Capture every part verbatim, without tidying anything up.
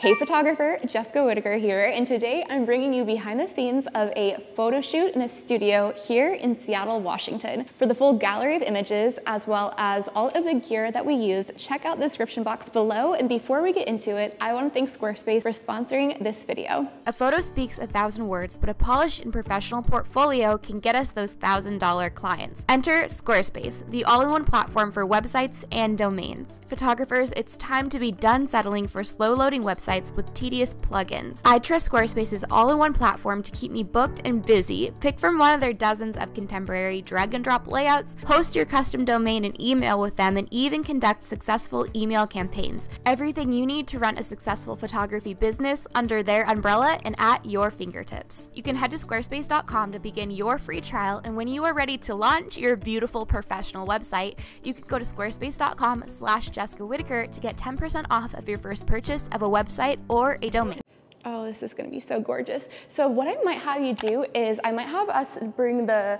Hey photographer, Jessica Whitaker here, and today I'm bringing you behind the scenes of a photo shoot in a studio here in Seattle, Washington. For the full gallery of images, as well as all of the gear that we used, check out the description box below. And before we get into it, I want to thank Squarespace for sponsoring this video. A photo speaks a thousand words, but a polished and professional portfolio can get us those thousand dollar clients. Enter Squarespace, the all-in-one platform for websites and domains. Photographers, it's time to be done settling for slow-loading websites with tedious plugins. I trust Squarespace's all-in-one platform to keep me booked and busy. Pick from one of their dozens of contemporary drag-and-drop layouts, post your custom domain and email with them, and even conduct successful email campaigns. Everything you need to run a successful photography business under their umbrella and at your fingertips. You can head to squarespace dot com to begin your free trial, and when you are ready to launch your beautiful professional website, you can go to squarespace dot com slash Jessica Whitaker to get ten percent off of your first purchase of a website or a domain. Oh, this is gonna be so gorgeous. So what I might have you do is I might have us bring the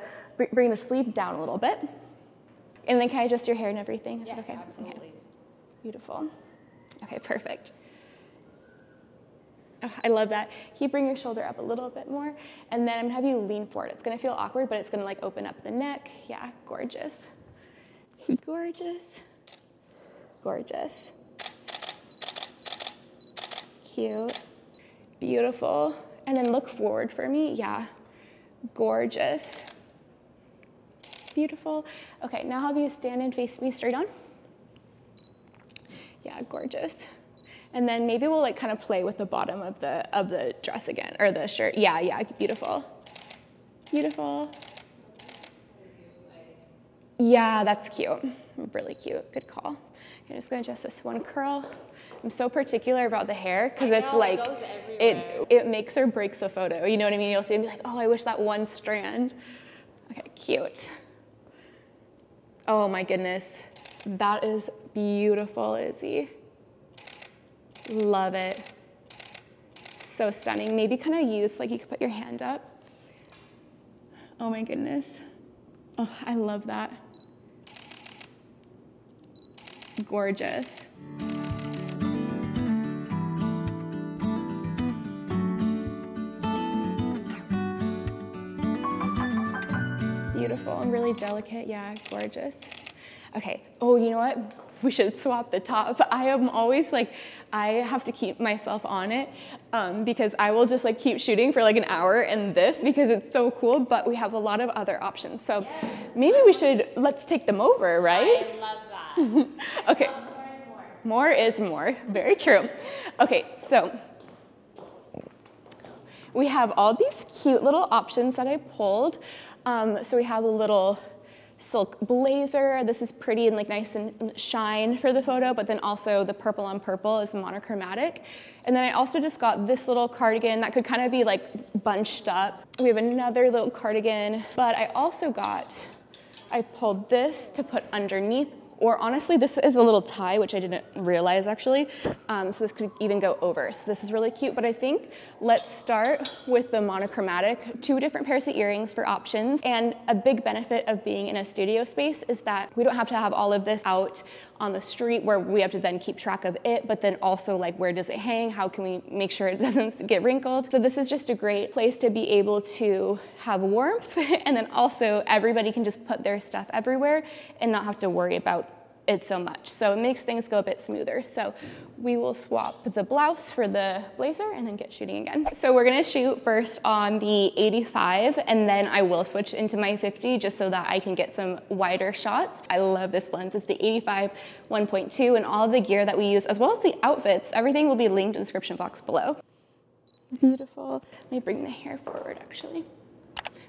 bring the sleeve down a little bit. And then can I adjust your hair and everything? Is yes, okay? Absolutely. Okay. Beautiful. Okay, perfect. Oh, I love that. Keep bringing your shoulder up a little bit more. And then I'm gonna have you lean forward. It's gonna feel awkward, but it's gonna like open up the neck. Yeah, gorgeous. Gorgeous. Gorgeous. Cute. Beautiful. And then look forward for me. Yeah. Gorgeous. Beautiful. Okay, now have you stand and face me straight on. Yeah, gorgeous. And then maybe we'll like kind of play with the bottom of the of the dress again, or the shirt. Yeah, yeah, beautiful. Beautiful. Yeah, that's cute. Really cute. Good call. I'm just going to adjust this one curl. I'm so particular about the hair because it's know, like, it, it, it makes or breaks a photo. You know what I mean? You'll see it and be like, oh, I wish that one strand. Okay, cute. Oh my goodness. That is beautiful, Izzy. Love it. So stunning. Maybe kind of use, like you could put your hand up. Oh my goodness. Oh, I love that. Gorgeous. Beautiful and really delicate. Yeah, gorgeous. Okay. Oh, you know what? We should swap the top. I am always like, I have to keep myself on it um, because I will just like keep shooting for like an hour in this because it's so cool, but we have a lot of other options. So yes. Maybe we should, let's take them over, right? I love that. Okay. Um, more is more. More is more. Very true. Okay. So we have all these cute little options that I pulled. Um, so we have a little silk blazer. This is pretty and like nice and shine for the photo, but then also the purple on purple is monochromatic. And then I also just got this little cardigan that could kind of be like bunched up. We have another little cardigan, but I also got, I pulled this to put underneath, or honestly, this is a little tie, which I didn't realize actually. Um, so this could even go over. So this is really cute, but I think let's start with the monochromatic, two different pairs of earrings for options. And a big benefit of being in a studio space is that we don't have to have all of this out on the street where we have to then keep track of it, but then also like, where does it hang? How can we make sure it doesn't get wrinkled? So this is just a great place to be able to have warmth. And then also everybody can just put their stuff everywhere and not have to worry about it so much. So it makes things go a bit smoother. So we will swap the blouse for the blazer and then get shooting again. So we're gonna shoot first on the eighty-five and then I will switch into my fifty just so that I can get some wider shots. I love this lens. It's the eighty-five one point two and all the gear that we use as well as the outfits. Everything will be linked in the description box below. Beautiful. Let me bring the hair forward actually.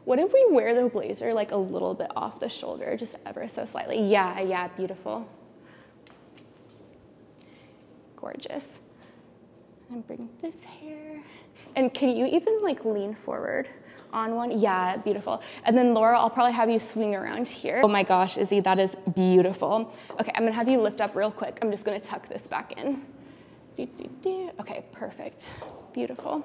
What if we wear the blazer like a little bit off the shoulder, just ever so slightly? Yeah, yeah, beautiful. Gorgeous. And bring this hair. And can you even like lean forward on one? Yeah, beautiful. And then Laura, I'll probably have you swing around here. Oh my gosh, Izzy, that is beautiful. Okay, I'm gonna have you lift up real quick. I'm just gonna tuck this back in. Okay, perfect, beautiful.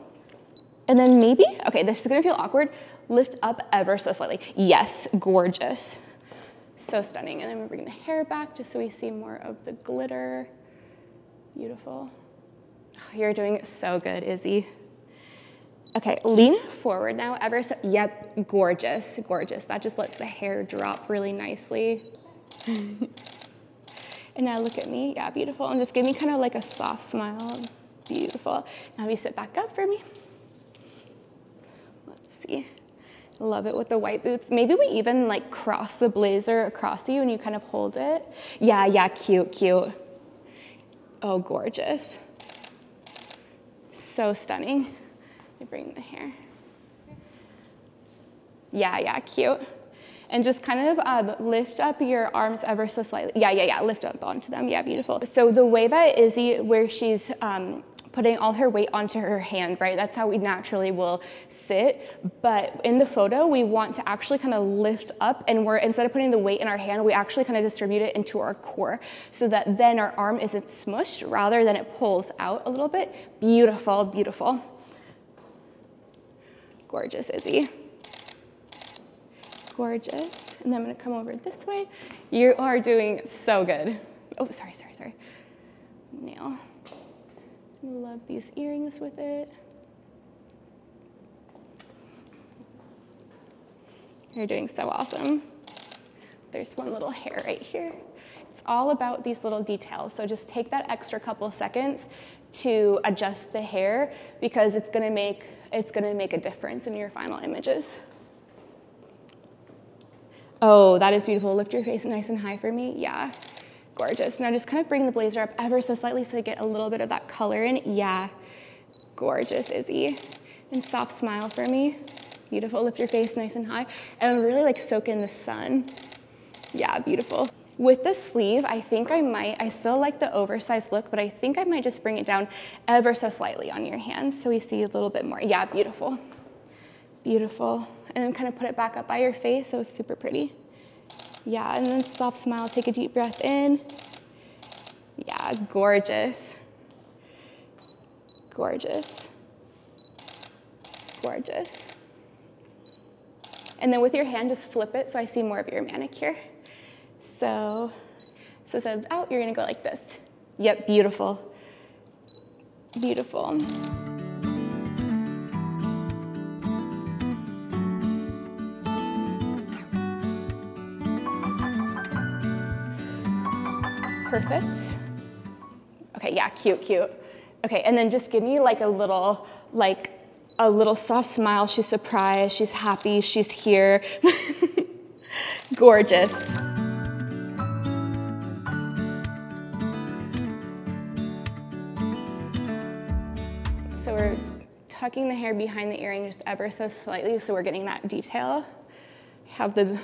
And then maybe, okay, this is gonna feel awkward. Lift up ever so slightly. Yes, gorgeous. So stunning. And then we bring the hair back just so we see more of the glitter. Beautiful. You're doing so good, Izzy. Okay, lean forward now ever so, yep, gorgeous, gorgeous. That just lets the hair drop really nicely. And now look at me, yeah, beautiful. And just give me kind of like a soft smile, beautiful. Now you sit back up for me. Let's see, love it with the white boots. Maybe we even like cross the blazer across you and you kind of hold it. Yeah, yeah, cute, cute. Oh, gorgeous. So stunning. Bring the hair. Yeah, yeah, cute. And just kind of um, lift up your arms ever so slightly. Yeah, yeah, yeah, lift up onto them. Yeah, beautiful. So the way that Izzy, where she's um, putting all her weight onto her hand, right? That's how we naturally will sit. But in the photo, we want to actually kind of lift up, and we're, instead of putting the weight in our hand, we actually kind of distribute it into our core so that then our arm isn't smushed rather than it pulls out a little bit. Beautiful, beautiful. Gorgeous, Izzy. Gorgeous. And then I'm gonna come over this way. You are doing so good. Oh, sorry, sorry, sorry. Nail. Love these earrings with it. You're doing so awesome. There's one little hair right here. It's all about these little details. So just take that extra couple seconds to adjust the hair, because it's gonna make it's gonna make a difference in your final images. Oh, that is beautiful. Lift your face nice and high for me. Yeah, gorgeous. Now just kind of bring the blazer up ever so slightly so you get a little bit of that color in. Yeah, gorgeous, Izzy. And soft smile for me. Beautiful, lift your face nice and high. And really like soak in the sun. Yeah, beautiful. With the sleeve, I think I might, I still like the oversized look, but I think I might just bring it down ever so slightly on your hands so we see a little bit more. Yeah, beautiful, beautiful. And then kind of put it back up by your face, so it's super pretty. Yeah, and then soft smile, take a deep breath in. Yeah, gorgeous, gorgeous, gorgeous. And then with your hand, just flip it so I see more of your manicure. So, so said out, you're gonna go like this. Yep, beautiful, beautiful. Perfect. Okay, yeah, cute, cute. Okay, and then just give me like a little, like a little soft smile. She's surprised, she's happy, she's here. Gorgeous. So we're tucking the hair behind the earring just ever so slightly, so we're getting that detail. I have the,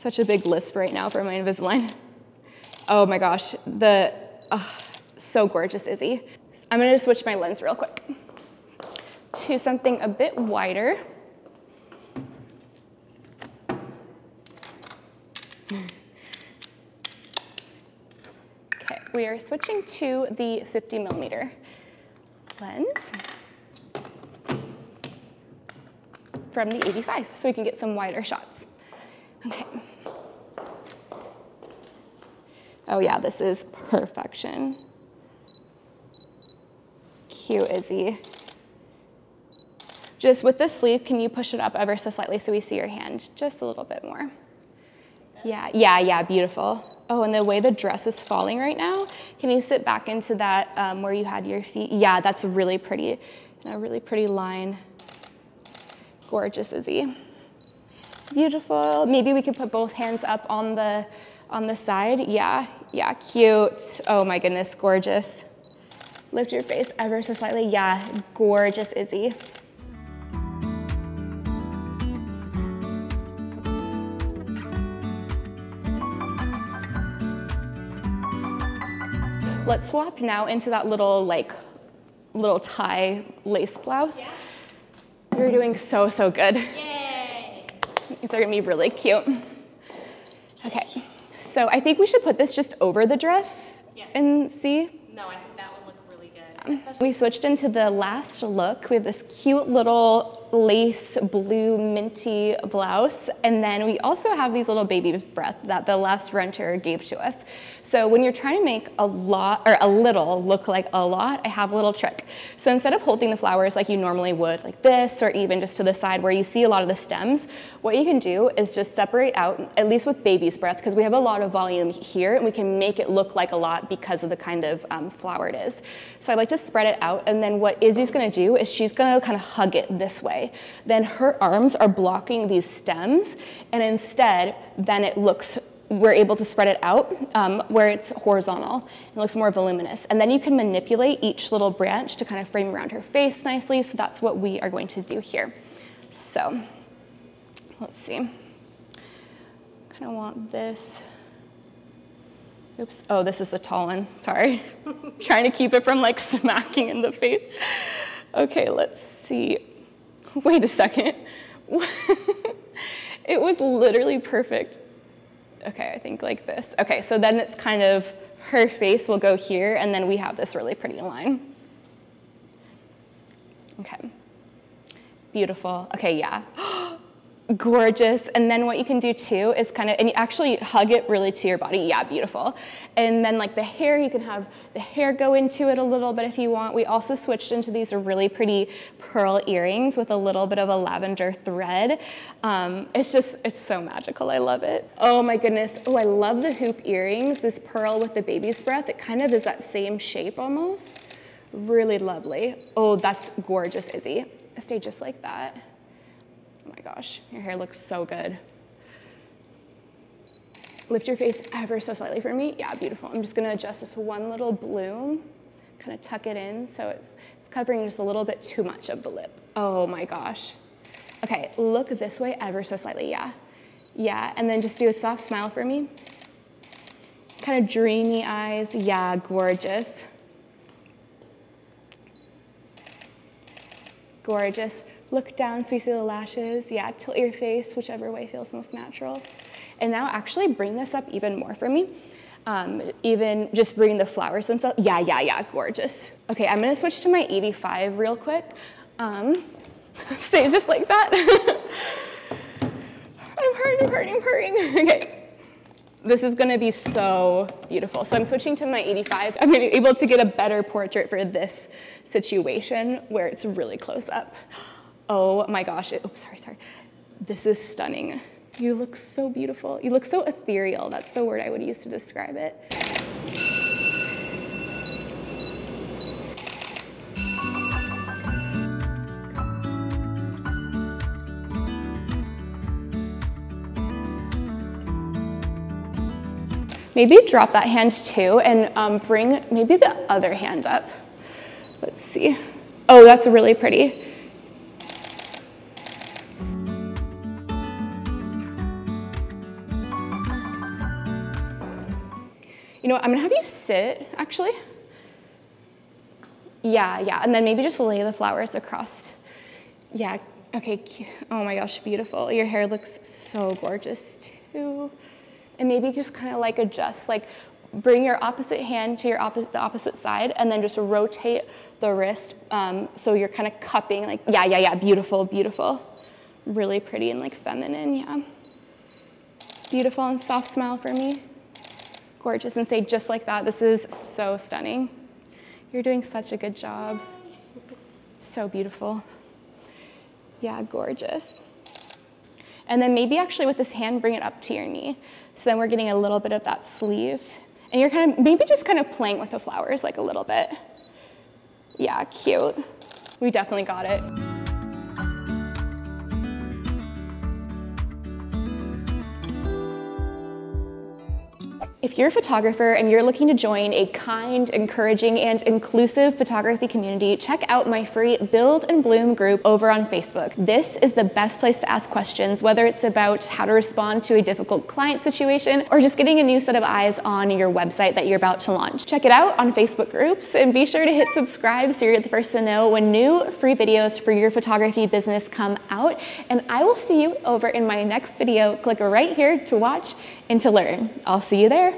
such a big lisp right now for my Invisalign. Oh my gosh, the, oh, so gorgeous, Izzy. I'm gonna switch my lens real quick to something a bit wider. Okay, we are switching to the fifty millimeter lens from the eighty-five, so we can get some wider shots. Okay. Oh yeah, this is perfection. Cute, Izzy. Just with the sleeve, can you push it up ever so slightly so we see your hand just a little bit more? Yeah, yeah, yeah, beautiful. Oh, and the way the dress is falling right now, can you sit back into that um, where you had your feet? Yeah, that's really pretty, a really pretty line. Gorgeous, Izzy. Beautiful. Maybe we could put both hands up on the, on the side. Yeah, yeah, cute. Oh my goodness, gorgeous. Lift your face ever so slightly. Yeah, gorgeous, Izzy. Let's swap now into that little like little tie lace blouse. Yeah. You're doing so, so good. Yay. These are gonna be really cute. Okay, so I think we should put this just over the dress. Yes. And see. No, I think that would look really good. Um, we switched into the last look. We have this cute little lace blue minty blouse. And then we also have these little baby's breath that the last renter gave to us. So when you're trying to make a lot or a little look like a lot, I have a little trick. So instead of holding the flowers like you normally would like this, or even just to the side where you see a lot of the stems, what you can do is just separate out, at least with baby's breath, because we have a lot of volume here and we can make it look like a lot because of the kind of um, flower it is. So I like to spread it out. And then what Izzy's gonna do is she's gonna kind of hug it this way. Then her arms are blocking these stems, and instead then it looks, we're able to spread it out um, where it's horizontal. It looks more voluminous. And then you can manipulate each little branch to kind of frame around her face nicely. So that's what we are going to do here. So let's see, kind of want this. Oops, oh, this is the tall one, sorry. Trying to keep it from like smacking in the face. Okay, let's see. Wait a second. It was literally perfect. Okay, I think like this. Okay, so then it's kind of her face will go here, and then we have this really pretty line. Okay, beautiful. Okay, yeah. Gorgeous. And then what you can do too is kind of, and you actually hug it really to your body. Yeah, beautiful. And then like the hair, you can have the hair go into it a little bit if you want. We also switched into these really pretty pearl earrings with a little bit of a lavender thread. Um, it's just, it's so magical. I love it. Oh my goodness. Oh, I love the hoop earrings. This pearl with the baby's breath. It kind of is that same shape almost. Really lovely. Oh, that's gorgeous, Izzy. Stay just like that. Oh my gosh, your hair looks so good. Lift your face ever so slightly for me. Yeah, beautiful. I'm just gonna adjust this one little bloom, kind of tuck it in so it's, it's covering just a little bit too much of the lip. Oh my gosh. Okay, look this way ever so slightly, yeah. Yeah, and then just do a soft smile for me. Kind of dreamy eyes, yeah, gorgeous. Gorgeous. Look down so you see the lashes. Yeah, tilt your face, whichever way feels most natural. And now actually bring this up even more for me. Um, even just bring the flowers themselves. Yeah, yeah, yeah, gorgeous. Okay, I'm gonna switch to my eighty-five real quick. Um, stay just like that. I'm hurting, I'm hurting, I'm hurting. Okay, this is gonna be so beautiful. So I'm switching to my eighty-five. I'm gonna be able to get a better portrait for this situation where it's really close up. Oh my gosh, it, oh, sorry, sorry. This is stunning. You look so beautiful. You look so ethereal. That's the word I would use to describe it. Maybe drop that hand too and um, bring maybe the other hand up. Let's see. Oh, that's really pretty. You know what, I'm gonna have you sit, actually. Yeah, yeah, and then maybe just lay the flowers across. Yeah, okay, oh my gosh, beautiful. Your hair looks so gorgeous too. And maybe just kind of like adjust, like bring your opposite hand to your opposite, the opposite side, and then just rotate the wrist um, so you're kind of cupping, like, yeah, yeah, yeah, beautiful, beautiful. Really pretty and like feminine, yeah. Beautiful and soft smile for me. Gorgeous, and stay just like that. This is so stunning. You're doing such a good job. So beautiful. Yeah, gorgeous. And then maybe actually with this hand, bring it up to your knee. So then we're getting a little bit of that sleeve. And you're kind of, maybe just kind of playing with the flowers like a little bit. Yeah, cute. We definitely got it. If you're a photographer and you're looking to join a kind, encouraging, and inclusive photography community, check out my free Build and Bloom group over on Facebook. This is the best place to ask questions, whether it's about how to respond to a difficult client situation or just getting a new set of eyes on your website that you're about to launch. Check it out on Facebook groups and be sure to hit subscribe so you're the first to know when new free videos for your photography business come out. And I will see you over in my next video. Click right here to watch and to learn. I'll see you there.